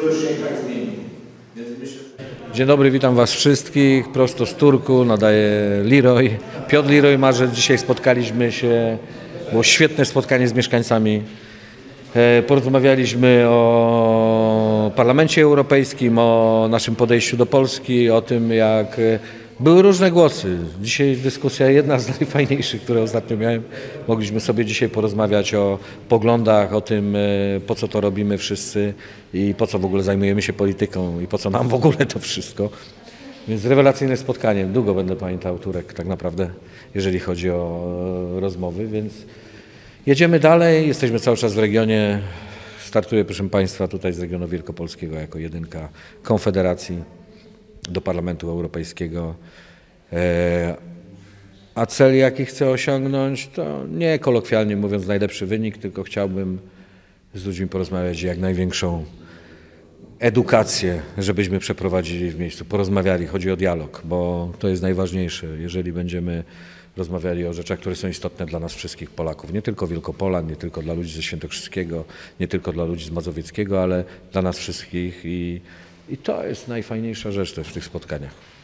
dużo już się i tak zmieni. Więc myślę, że... Dzień dobry, witam Was wszystkich. Prosto z Turku nadaje Liroy. Piotr Liroy Marzec. Dzisiaj spotkaliśmy się, było świetne spotkanie z mieszkańcami. Porozmawialiśmy o Parlamencie Europejskim, o naszym podejściu do Polski, o tym, jak były różne głosy. Dzisiaj dyskusja jedna z najfajniejszych, które ostatnio miałem. Mogliśmy sobie dzisiaj porozmawiać o poglądach, o tym, po co to robimy wszyscy i po co w ogóle zajmujemy się polityką i po co nam w ogóle to wszystko. Więc rewelacyjne spotkanie. Długo będę pamiętał Turek tak naprawdę, jeżeli chodzi o rozmowy, więc... Jedziemy dalej, jesteśmy cały czas w regionie. Startuję, proszę Państwa, tutaj z regionu wielkopolskiego jako jedynka Konfederacji do Parlamentu Europejskiego. A cel, jaki chcę osiągnąć, to nie kolokwialnie mówiąc najlepszy wynik, tylko chciałbym z ludźmi porozmawiać jak największą edukację, żebyśmy przeprowadzili w miejscu, porozmawiali. Chodzi o dialog, bo to jest najważniejsze, jeżeli będziemy rozmawiali o rzeczach, które są istotne dla nas wszystkich Polaków. Nie tylko Wielkopolan, nie tylko dla ludzi ze Świętokrzyskiego, nie tylko dla ludzi z Mazowieckiego, ale dla nas wszystkich i to jest najfajniejsza rzecz też w tych spotkaniach.